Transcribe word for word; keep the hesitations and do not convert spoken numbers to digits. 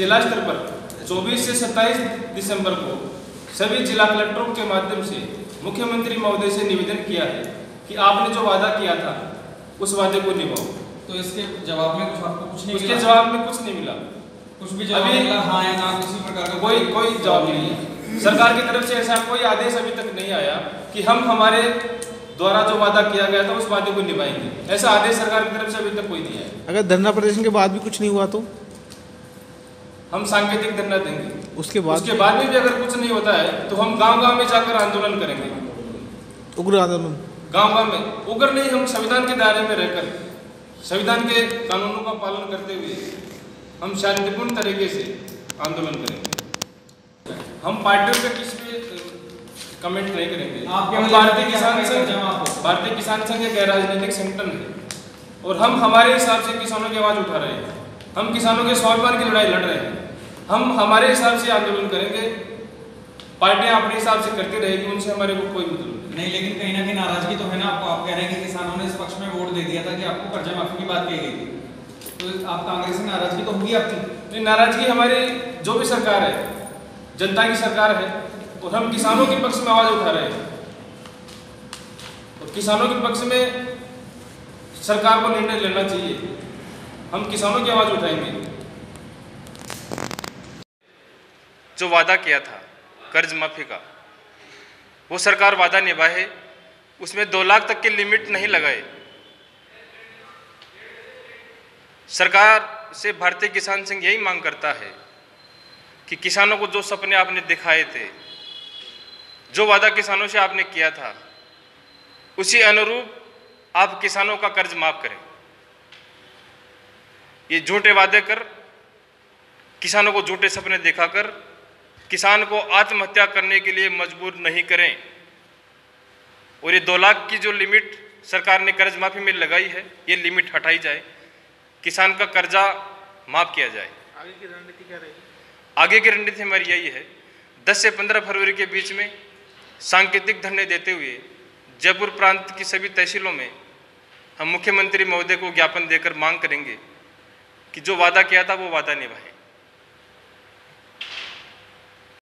जिला स्तर पर चौबीस से सत्ताईस दिसंबर को सभी जिला कलेक्टरों के माध्यम से मुख्यमंत्री महोदय से निवेदन किया है कि आपने जो वादा किया था उस वादे को निभाओ। तो इसके जवाब में कुछ आपको कुछ नहीं मिला? उसके जवाब में कुछ नहीं मिला, कुछ भी जवाब नहीं मिला, हाँ या ना किसी प्रकार का कोई कोई जवाब नहीं है। सरकार की तरफ से ऐसा कोई आदेश अभी तक नहीं आया कि हम हमारे द्वारा जो वादा किया गया था उस वादे को निभाएंगे, ऐसा आदेश सरकार की तरफ से अभी तक कोई नहीं आया। अगर धरना प्रदर्शन के बाद भी कुछ नहीं हुआ तो हम सांकेतिक धरना देंगे। उसके बाद उसके बाद में भी अगर कुछ नहीं होता है तो हम गांव-गांव में जाकर आंदोलन करेंगे, उग्र आंदोलन गांव-गांव में। उग्र नहीं, हम संविधान के दायरे में रहकर संविधान के कानूनों का पालन करते हुए हम शांतिपूर्ण तरीके से आंदोलन करेंगे। हम पार्टियों पे किसी पे कमेंट नहीं करेंगे। हम भारतीय किसान संघ भारतीय किसान संघ एक गैर राजनीतिक संगठन है और हम हमारे हिसाब से किसानों की आवाज़ उठा रहे हैं। हम किसानों के स्वाभिमान की लड़ाई लड़ रहे हैं। हम हमारे हिसाब से आंदोलन करेंगे, पार्टियां अपने हिसाब से करती रहेगी, उनसे हमारे को कोई मतलब नहीं। लेकिन कहीं ना कहीं नाराजगी तो है ना आपको? आप कह रहे हैं कि किसानों ने इस पक्ष में वोट दे दिया था कि आपको कर्जा माफी की बात कही गई थी, तो आप कांग्रेस में नाराजगी तो होगी आपकी? नहीं, नाराजगी हमारी जो भी सरकार है जनता की सरकार है और हम किसानों के पक्ष में आवाज़ उठा रहे हैं और किसानों के पक्ष में सरकार को निर्णय लेना चाहिए। हम किसानों की आवाज़ उठाएंगे। जो वादा किया था कर्ज माफी का वो सरकार वादा निभाए, उसमें दो लाख तक की लिमिट नहीं लगाए। सरकार से भारतीय किसान संघ यही मांग करता है कि किसानों को जो सपने आपने दिखाए थे, जो वादा किसानों से आपने किया था, उसी अनुरूप आप किसानों का कर्ज माफ करें। ये झूठे वादे कर किसानों को झूठे सपने दिखाकर किसान को आत्महत्या करने के लिए मजबूर नहीं करें। और ये दो लाख की जो लिमिट सरकार ने कर्ज माफ़ी में लगाई है, ये लिमिट हटाई जाए, किसान का कर्जा माफ़ किया जाए। आगे की रणनीति क्या रहेगी? आगे की रणनीति हमारी यही है, दस से पंद्रह फरवरी के बीच में सांकेतिक धरने देते हुए जयपुर प्रांत की सभी तहसीलों में हम मुख्यमंत्री महोदय को ज्ञापन देकर मांग करेंगे कि जो वादा किया था वो वादा निभाए।